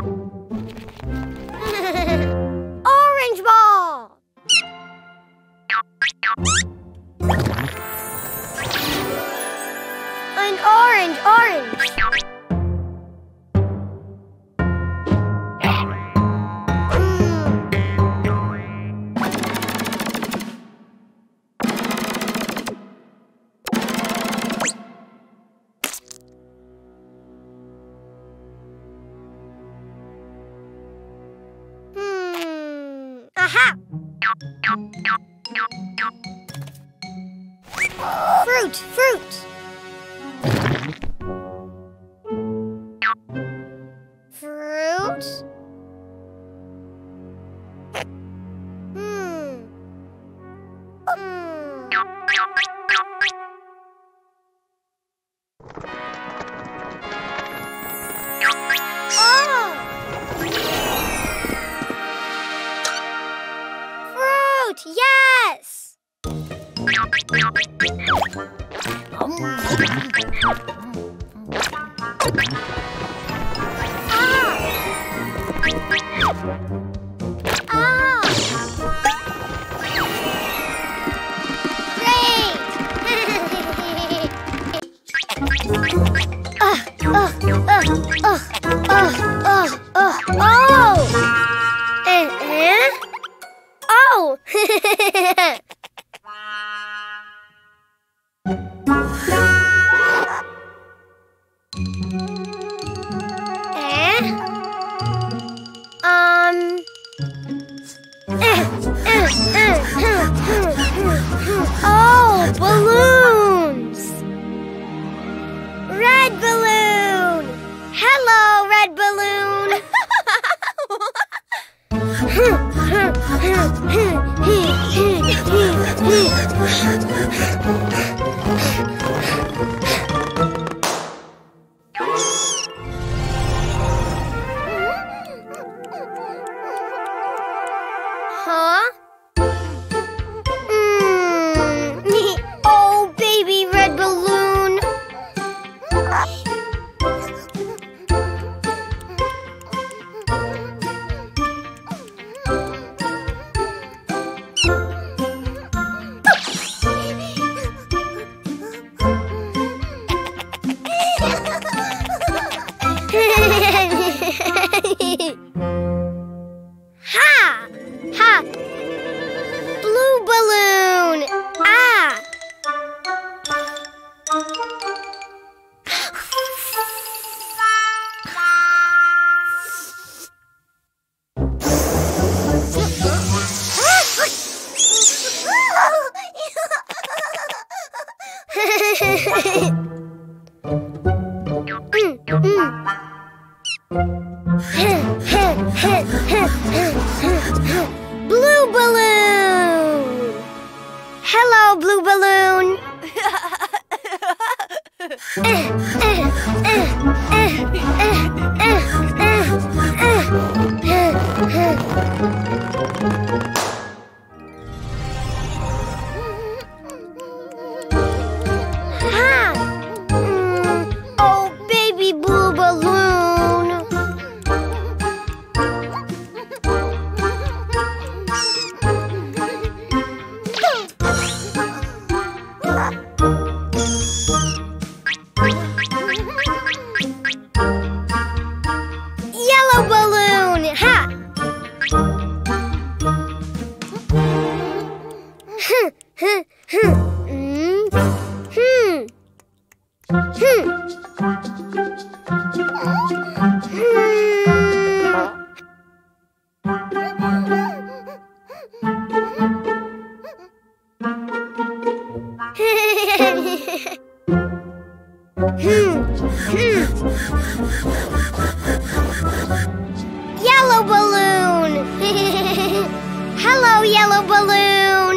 Orange ball! An orange! Aha! Fruit! Fruit? Yes! Oh, balloons! Red balloon! Hello, red balloon! Huh? Blue balloon! Hello, blue balloon! Yellow balloon! Hello, yellow balloon!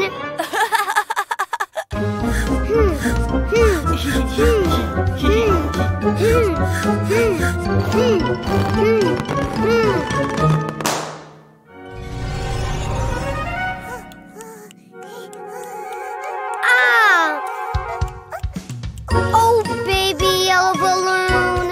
Oh, baby yellow balloon!